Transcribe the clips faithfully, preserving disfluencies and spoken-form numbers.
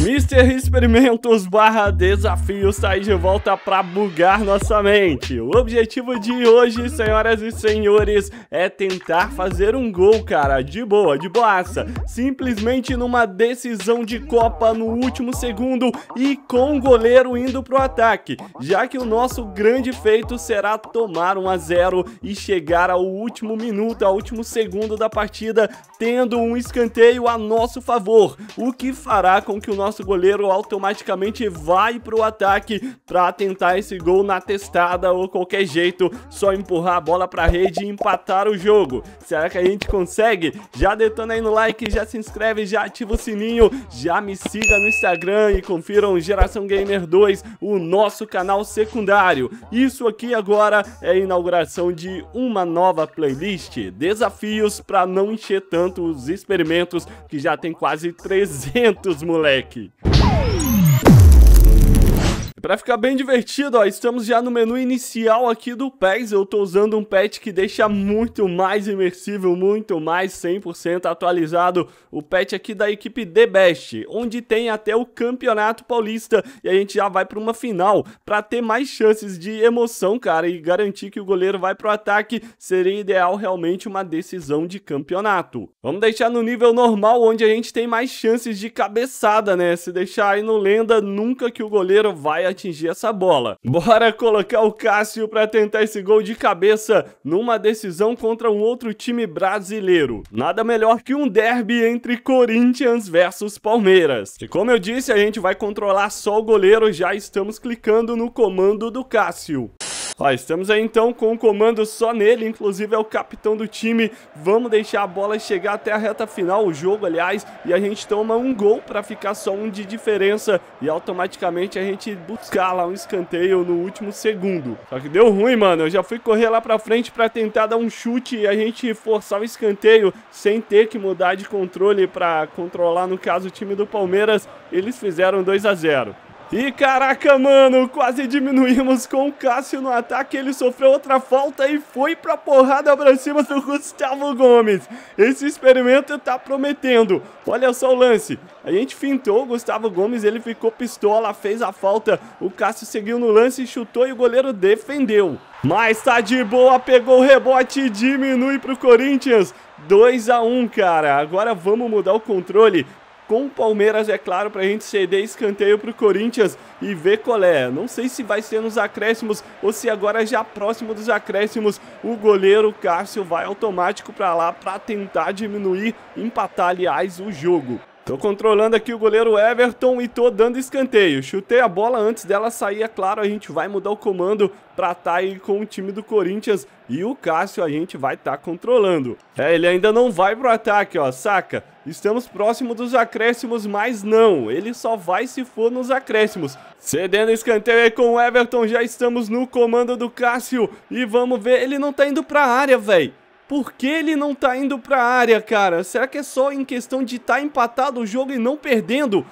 mister Experimentos barra Desafio sai de volta para bugar nossa mente. O objetivo de hoje, senhoras e senhores, é tentar fazer um gol, cara, de boa, de boaça, simplesmente numa decisão de Copa no último segundo e com o goleiro indo pro ataque, já que o nosso grande feito será tomar um a zero e chegar ao último minuto, ao último segundo da partida, tendo um escanteio a nosso favor, o que fará com que o nosso goleiro automaticamente vai pro ataque para tentar esse gol na testada ou qualquer jeito, só empurrar a bola pra rede e empatar o jogo. Será que a gente consegue? Já detona aí no like, já se inscreve, já ativa o sininho, já me siga no Instagram e confiram Geração Gamer dois, o nosso canal secundário. Isso aqui agora é a inauguração de uma nova playlist, desafios para não encher tanto os experimentos, que já tem quase trezentos, moleque. Pra ficar bem divertido, ó, estamos já no menu inicial aqui do PES. Eu tô usando um patch que deixa muito mais imersivo, muito mais cem por cento atualizado. O patch aqui da equipe The Best, onde tem até o Campeonato Paulista. E a gente já vai pra uma final, pra ter mais chances de emoção, cara, e garantir que o goleiro vai pro ataque. Seria ideal realmente uma decisão de campeonato. Vamos deixar no nível normal, onde a gente tem mais chances de cabeçada, né? Se deixar aí no lenda, nunca que o goleiro vai atingir essa bola. Bora colocar o Cássio para tentar esse gol de cabeça numa decisão contra um outro time brasileiro. Nada melhor que um derby entre Corinthians versus Palmeiras. E como eu disse, a gente vai controlar só o goleiro, já estamos clicando no comando do Cássio. Ó, estamos aí então com o comando só nele, inclusive é o capitão do time. Vamos deixar a bola chegar até a reta final, o jogo aliás, e a gente toma um gol para ficar só um de diferença e automaticamente a gente buscar lá um escanteio no último segundo. Só que deu ruim, mano, eu já fui correr lá pra frente pra tentar dar um chute e a gente forçar o escanteio sem ter que mudar de controle pra controlar, no caso, o time do Palmeiras. Eles fizeram dois a zero. E caraca, mano, quase diminuímos com o Cássio no ataque, ele sofreu outra falta e foi pra porrada pra cima do Gustavo Gomes. Esse experimento tá prometendo. Olha só o lance, a gente fintou o Gustavo Gomes, ele ficou pistola, fez a falta, o Cássio seguiu no lance, chutou e o goleiro defendeu. Mas tá de boa, pegou o rebote e diminui pro Corinthians, dois a um, cara. Agora vamos mudar o controle com o Palmeiras, é claro, pra gente ceder escanteio pro Corinthians e ver qual é. Não sei se vai ser nos acréscimos ou se agora já próximo dos acréscimos o goleiro Cássio vai automático pra lá pra tentar diminuir, empatar, aliás, o jogo. Tô controlando aqui o goleiro Everton e tô dando escanteio. Chutei a bola antes dela sair, é claro, a gente vai mudar o comando pra tá aí com o time do Corinthians e o Cássio a gente vai tá controlando. É, ele ainda não vai pro ataque, ó, saca? Estamos próximo dos acréscimos, mas não, ele só vai se for nos acréscimos. Cedendo escanteio aí com o Everton, já estamos no comando do Cássio e vamos ver, ele não tá indo pra área, velho. Por que ele não tá indo pra área, cara? Será que é só em questão de tá empatado o jogo e não perdendo?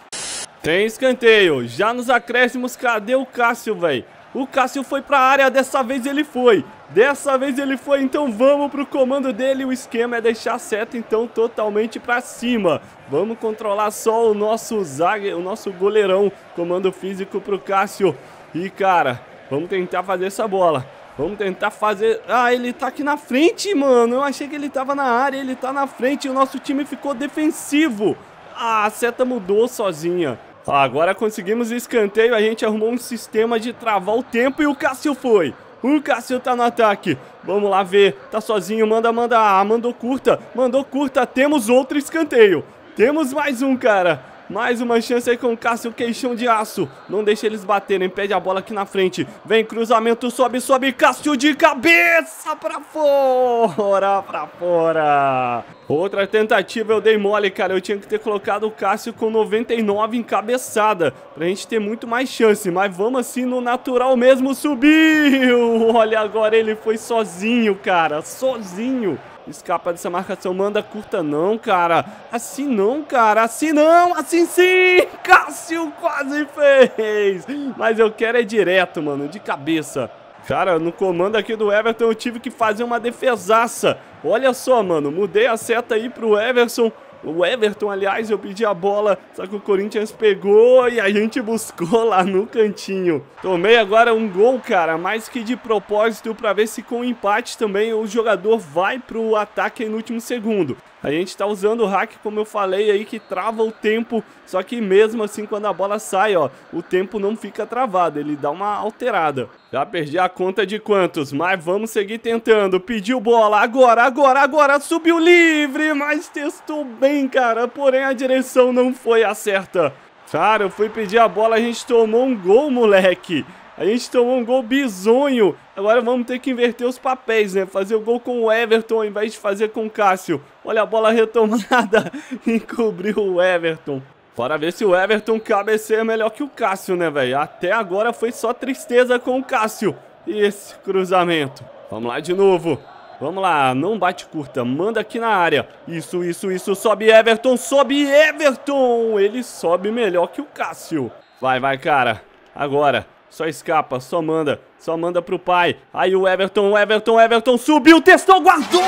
Tem escanteio, já nos acréscimos, cadê o Cássio, velho? O Cássio foi pra área, dessa vez ele foi. Dessa vez ele foi, então vamos pro comando dele. O esquema é deixar a seta, então, totalmente pra cima. Vamos controlar só o nosso zague, o nosso goleirão. Comando físico pro Cássio. E, cara, vamos tentar fazer essa bola. Vamos tentar fazer... Ah, ele tá aqui na frente, mano. Eu achei que ele tava na área, ele tá na frente. E o nosso time ficou defensivo. Ah, a seta mudou sozinha. Ah, agora conseguimos escanteio. A gente arrumou um sistema de travar o tempo e o Cássio foi. O Cássio tá no ataque. Vamos lá ver. Tá sozinho, manda, manda. Ah, mandou curta. Mandou curta. Temos outro escanteio. Temos mais um, cara. Mais uma chance aí com o Cássio, queixão de aço. Não deixa eles baterem, pede a bola aqui na frente. Vem, cruzamento, sobe, sobe, Cássio de cabeça pra fora, pra fora. Outra tentativa, eu dei mole, cara. Eu tinha que ter colocado o Cássio com noventa e nove em cabeçada, pra gente ter muito mais chance, mas vamos assim no natural mesmo, subiu. Olha, agora ele foi sozinho, cara, sozinho. Escapa dessa marcação, manda curta, não, cara. Assim não, cara. Assim não, assim sim. Cássio quase fez. Mas eu quero é direto, mano, de cabeça. Cara, no comando aqui do Everton eu tive que fazer uma defesaça. Olha só, mano, mudei a seta aí pro Everton O Everton, aliás, eu pedi a bola, só que o Corinthians pegou e a gente buscou lá no cantinho. Tomei agora um gol, cara, mais que de propósito, para ver se com o empate também o jogador vai pro ataque aí no último segundo. A gente tá usando o hack, como eu falei aí, que trava o tempo, só que mesmo assim quando a bola sai, ó, o tempo não fica travado, ele dá uma alterada. Já perdi a conta de quantos, mas vamos seguir tentando. Pediu bola, agora, agora, agora, subiu livre, mas testou bem, cara, porém a direção não foi a certa. Cara, eu fui pedir a bola, a gente tomou um gol, moleque. A gente tomou um gol bizonho. Agora vamos ter que inverter os papéis, né? Fazer o gol com o Everton ao invés de fazer com o Cássio. Olha a bola retomada. Encobriu o Everton. Bora ver se o Everton cabeceia melhor que o Cássio, né, velho? Até agora foi só tristeza com o Cássio. E esse cruzamento. Vamos lá de novo. Vamos lá, não bate curta, manda aqui na área. Isso, isso, isso, sobe Everton, sobe Everton. Ele sobe melhor que o Cássio. Vai, vai, cara. Agora. Só escapa, só manda, só manda pro pai. Aí o Everton, Everton, Everton subiu, testou, guardou.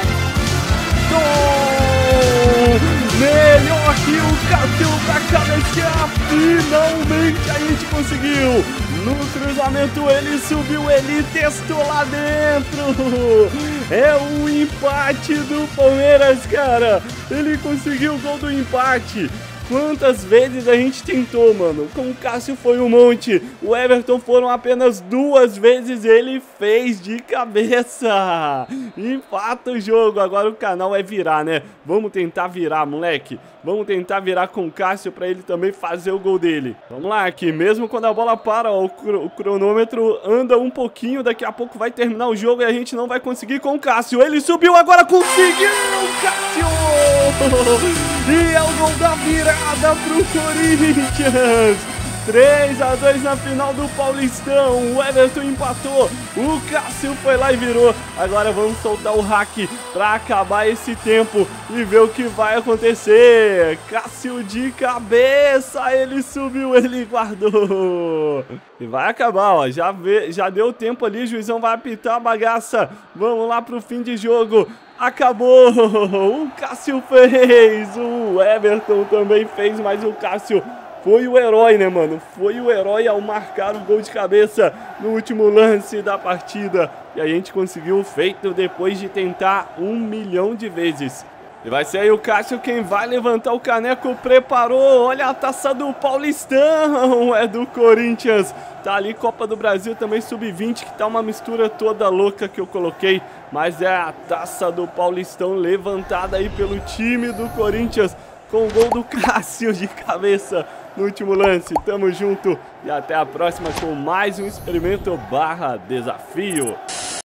Gol! Melhor que o Cássio pra cabecear. Finalmente a gente conseguiu. No cruzamento ele subiu, ele testou lá dentro. É o empate do Palmeiras, cara. Ele conseguiu o gol do empate. Quantas vezes a gente tentou, mano? Com o Cássio foi um monte. O Everton foram apenas duas vezes. Ele fez de cabeça. Empata o jogo. Agora o canal é virar, né? Vamos tentar virar, moleque. Vamos tentar virar com o Cássio pra ele também fazer o gol dele. Vamos lá, aqui. Mesmo quando a bola para, ó, o, cr o cronômetro anda um pouquinho. Daqui a pouco vai terminar o jogo e a gente não vai conseguir com o Cássio. Ele subiu, agora conseguiu, Cássio! E é o gol da virada pro Corinthians. três a dois na final do Paulistão. O Everton empatou. O Cássio foi lá e virou. Agora vamos soltar o hack para acabar esse tempo e ver o que vai acontecer. Cássio de cabeça. Ele subiu, ele guardou. E vai acabar, ó. Já, vê, já deu tempo ali. O juizão vai apitar a bagaça. Vamos lá pro fim de jogo. Acabou, o Cássio fez, o Everton também fez, mas o Cássio foi o herói, né, mano? Foi o herói ao marcar o gol de cabeça no último lance da partida. E a gente conseguiu o feito depois de tentar um milhão de vezes. E vai ser aí o Cássio quem vai levantar o caneco, preparou, olha a taça do Paulistão, é do Corinthians. Tá ali Copa do Brasil também, sub vinte, que tá uma mistura toda louca que eu coloquei. Mas é a taça do Paulistão levantada aí pelo time do Corinthians com o gol do Cássio de cabeça no último lance. Tamo junto e até a próxima com mais um experimento barra desafio.